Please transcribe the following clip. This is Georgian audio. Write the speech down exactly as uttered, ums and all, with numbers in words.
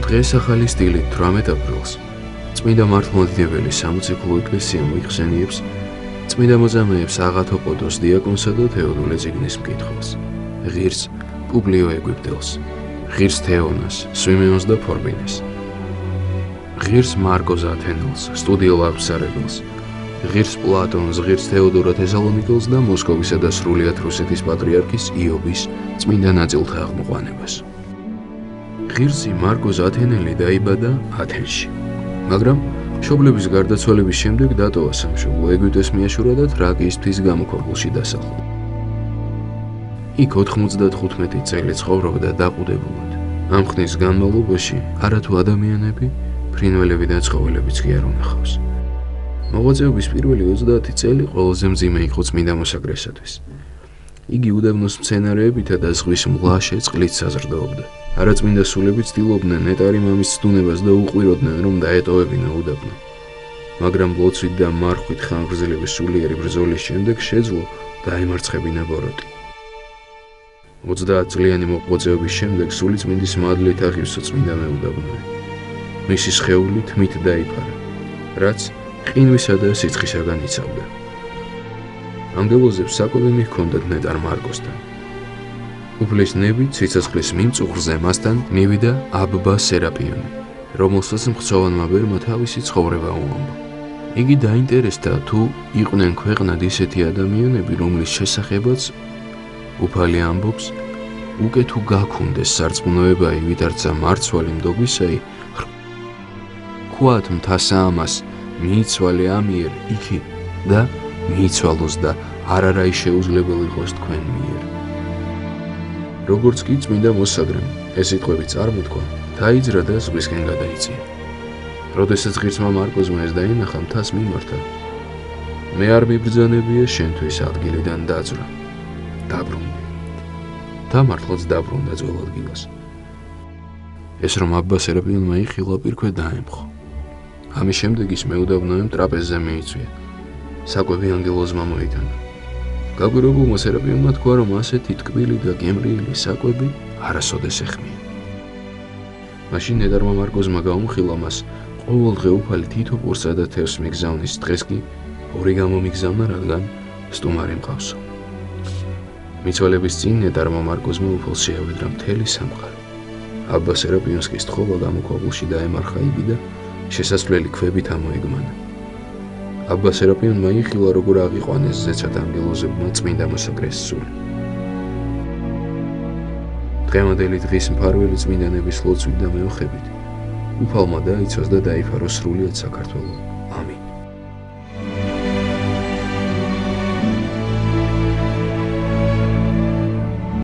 დღეს ახალი სტილით თვრამეტ აპრილს წმინდა მართლმადიდებელი სამოციქულო ეკლესია მოიხსენიებს წმინდა მოწამეებს აღათოპოდოს დიაკონსა და თეოდულე წიგნის მკითხველს, ღირს პუბლიო ეგვიპტელს, ღირს თეონას, სვიმეონს და ფორბინეს, ღირს მარკოზ ათენელს, სტუდიელ აღსარებელს, ღირს პლატონს, ღირს თეოდორა თესალონიკელს და მოსკოვისა და სრულიად რუსეთის პატრიარქის იობის წმინდა ნაწილთა აღმოყვანებას. ღირსი მარკოზ ათენელი დაიბადა ათენში, მაგრამ მშობლების გარდაცვალების შემდეგ დატოვა სამშობლო, ეგვიპტეს მიაშურა და თრაკიის მთის გამოქვაბულში დასახლდა. იქ ოთხმოცდათხუთმეტი წელი ცხოვრობდა დაყუდებულად. ამ ხნის განმავლობაში არათუ ადამიანები, ფრინველები და ცხოველებიც კი არ უნახავს. მოღვაწეობის პირველი ოცდაათი წელი ყველაზე მძიმე იყო წმინდა მოსაგრესათვის. იგი უდაბნოს მცენარეებითა და ზღვის მლაშე წყლით საზრდოობდა. არაწმინდა სულები ცდილობდნენ ეტარი მამის ცდუნებას და უყვიროდნენ, რომ დაეტოვებინა უდაბნო. მაგრამ ლოცვით და მარხვით ხანგრძლივი სულიერი ბრძოლის შემდეგ შეძლო დაემარცხებინა ბოროტი. ოცდაათწლიანი მოღვაწეობის შემდეგ სულიწმინდის მადლით აღივსო წმინდა მეუდაბნოები. მისი სხეული თმით დაიფარა, რაც ყინვისა და სიცხისაგან იცავდა. ამდევოზებს საკვები ჰქონდათ ნეტარ მარკოზთან. უფლის ნები ციცოცხლის მიმწუხრზე მასთან მივიდა აბბა სერაფიონი, რომელსაც მხცოვანმა ბერმა თავისი ცხოვრება უამბა. იგი დაინტერესდა თუ იყვნენ ქვეყნად ისეთი ადამიანები, რომლის შესახებაც უფალი ამბობს, უკე თუ გაქუნდეს სარწმუნოებაი, ვიდარცა მარცვალი მდობისაი, ხუათ მთასა ამას, მიიცვალე ამიერ იქი და მიიცვალოს და არარავის შეუძლებელი იყოს თქვენ მიერ. როგორც კი წმინდა მოსაგრემ ეს სიტყვები წარმოთქვა, დაიძრა და ზღვისკენ გადაიწია. როდესაც ღირსმა მარკოზმა ეს დაინახა, მთას მიმართა: მე არ მიბრძანებია შენთვის ადგილიდან დაძვრა. დაბრუნდა. და მართლაც დაბრუნდა ძველ ადგილას. ეს რომ აბა სერაფიონმა იხილა, პირქვე დაემხო. ამის შემდეგ ის მეუდაბნოემ ტრაპეზზე მიიწვია. საკვები ანგელოზმა მოიტანა. გაგვირებულმა სერაფიონმა თქვა, რომ ასეთი ტკბილი და გემრიელი საკვები არასოდეს ეხმია. მაშინ ნეტარმა მარკოზმა გაუმხილა მას ყოველდღე უფალი თითო პურსსა და თევზს მიგზავნის, დღეს კი ორი გამომიგზავნა, რადგან სტუმარი მყავსო. მიცვალების წინ ნეტარმა მარკოზმა უფალს შეავედრა მთელი სამყარო. აბა სერაფიონს კი სთხოვა გამოქვაბულში დაემარხა იგი და შესასვლელი ქვებით ამოეგმანა. აბა სერაფიონმა იხილა, როგორ აღიყვანეს ზეცად ანგელოზებმა წმინდა მოსაგრეს სული. დღევანდელი დღის მფარველი წმინდანების ლოცვით და მეოხებით უფალმა დაიცვას და დაიფარო სრულიად საქართველო.